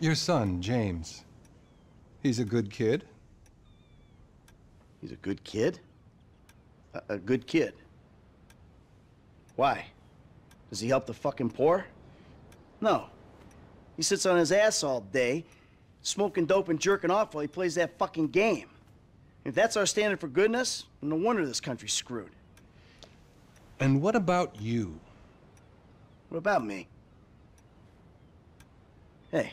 Your son, James. He's a good kid. He's a good kid? A good kid? Why? Does he help the fucking poor? No. He sits on his ass all day, smoking dope and jerking off while he plays that fucking game. If that's our standard for goodness, no wonder this country's screwed. And what about you? What about me? Hey.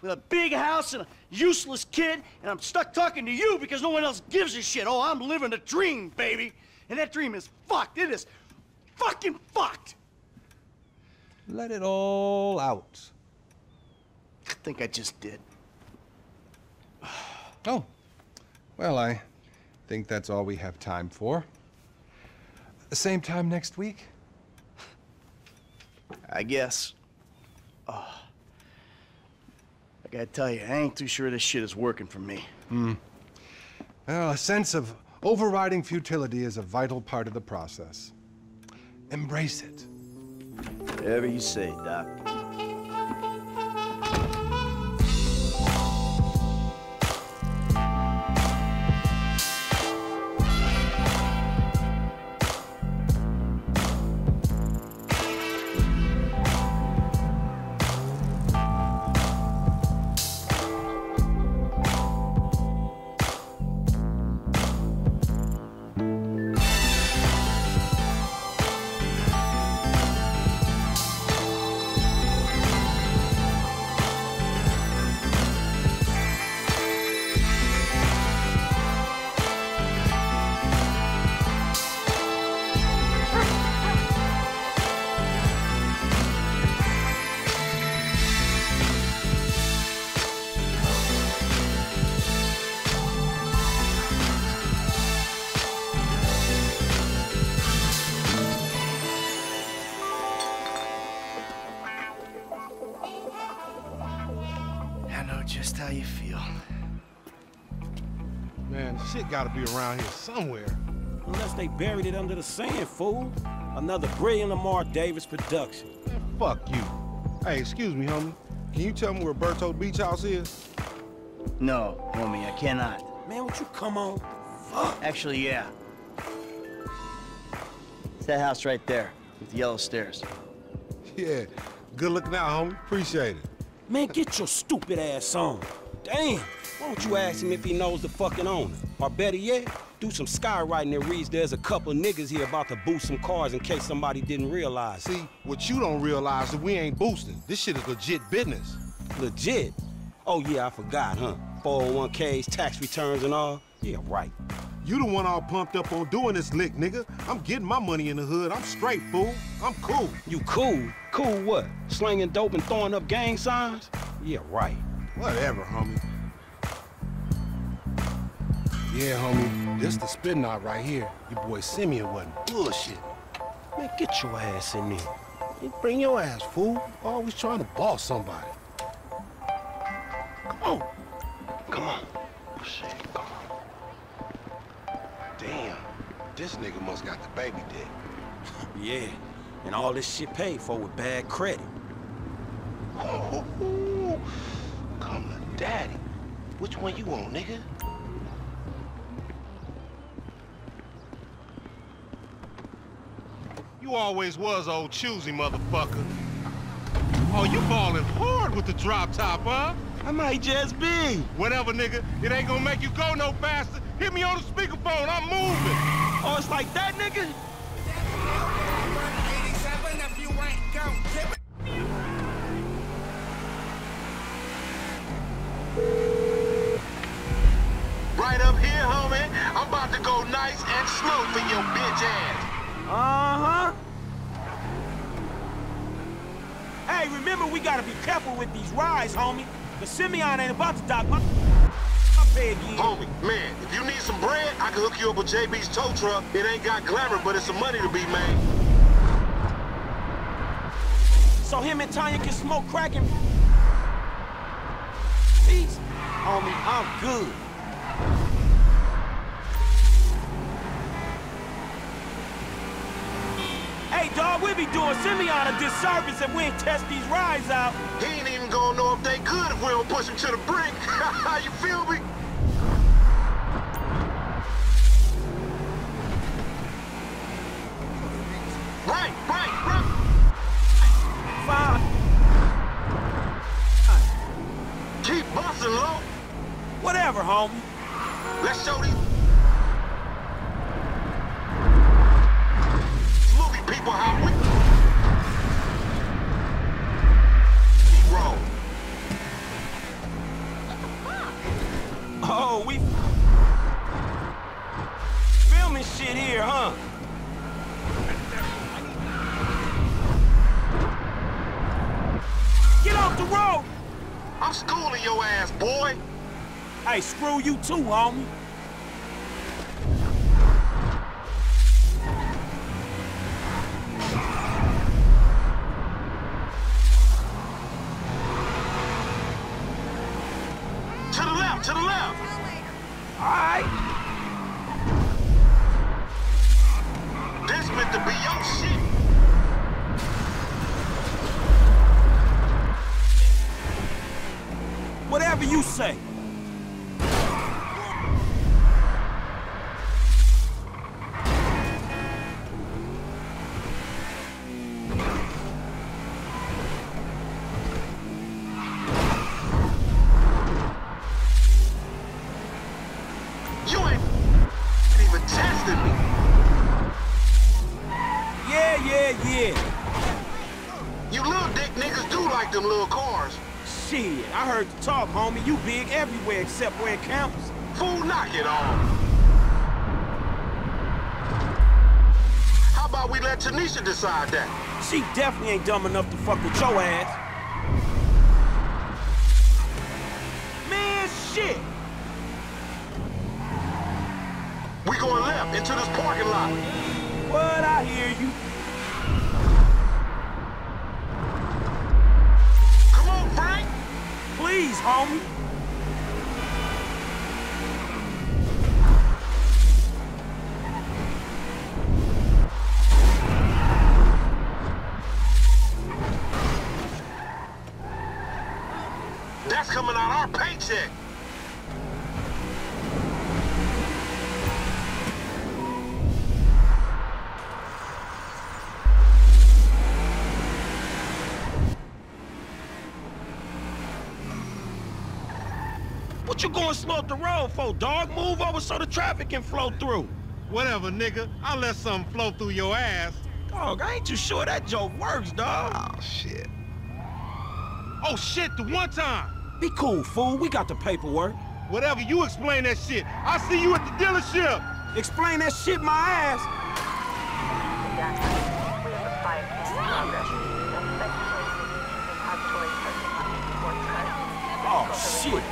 With a big house and a useless kid, and I'm stuck talking to you because no one else gives a shit. Oh, I'm living a dream, baby. And that dream is fucked. It is fucking fucked. Let it all out. I think I just did. Oh. Well, I think that's all we have time for. Same time next week? I guess. Oh. I gotta tell you, I ain't too sure this shit is working for me. Hmm. Well, a sense of overriding futility is a vital part of the process. Embrace it. Whatever you say, Doc. Gotta be around here somewhere. Unless they buried it under the sand, fool. Another brilliant Amar Davis production. Man, fuck you. Hey, excuse me, homie. Can you tell me where Berto Beach House is? No, homie, I cannot. Man, would you come on? Fuck. Actually, yeah. It's that house right there with the yellow stairs. Yeah, good looking out, homie. Appreciate it. Man, get your stupid ass on. Damn, why don't you ask him if he knows the fucking owner? Or better yet, do some skywriting that reads there's a couple niggas here about to boost some cars in case somebody didn't realize. See, what you don't realize is we ain't boosting. This shit is legit business. Legit? Oh yeah, I forgot, huh? 401ks, tax returns and all? Yeah, right. You the one all pumped up on doing this lick, nigga. I'm getting my money in the hood. I'm straight, fool. I'm cool. You cool? Cool what? Slinging dope and throwing up gang signs? Yeah, right. Whatever, homie. Yeah, homie, this the spin knot right here. Your boy Simeon wasn't bullshit. Man, get your ass in there. You bring your ass, fool. Always trying to boss somebody. Come on. Come on. Oh, shit, come on. Damn, this nigga must got the baby dick. Yeah, and all this shit paid for with bad credit. Oh, come to daddy. Which one you want, nigga? You always was old choosy, motherfucker. Oh, you balling hard with the drop top, huh? I might just be. Whatever, nigga. It ain't gonna make you go no faster. Hit me on the speakerphone. I'm moving. Oh, it's like that, nigga? Right up here, homie. I'm about to go nice and slow for your bitch ass. Uh-huh. Hey, remember, we gotta be careful with these rides, homie. Cause Simeon ain't about to dock my... Homie, man, if you need some bread, I can hook you up with JB's tow truck. It ain't got glamour, but it's some money to be made. So him and Tanya can smoke crack and... peace? Homie, I'm good. Hey, dog, we be doing Simeon a disservice if we ain't test these rides out. He ain't even gonna know if they good if we don't push him to the brink. You feel me? Right. Fine. Keep busting, low. Whatever, homie. Let's show these smoothie people how we roll. Oh, we filming shit here, huh? Get off the road! I'm schooling your ass, boy! Hey, screw you too, homie! To the left, to the left! Alright! This meant to be your shit! Whatever you say. You ain't even tested me. Yeah. You little dick niggas do like them little cars. Shit, I heard the talk, homie. You big everywhere except where it counts. Fool, knock it off. How about we let Tanisha decide that? She definitely ain't dumb enough to fuck with your ass. Man, shit! We going left into this parking lot. What? I hear you. Please, homie. That's coming out our paycheck. What you gonna slope the road for, dog? Move over so the traffic can flow through. Whatever, nigga. I'll let something flow through your ass. Dog, I ain't too sure that joke works, dog. Oh, shit. Oh, shit, the one time. Be cool, fool. We got the paperwork. Whatever, you explain that shit. I'll see you at the dealership. Explain that shit, my ass. We have a fight. Oh, shit.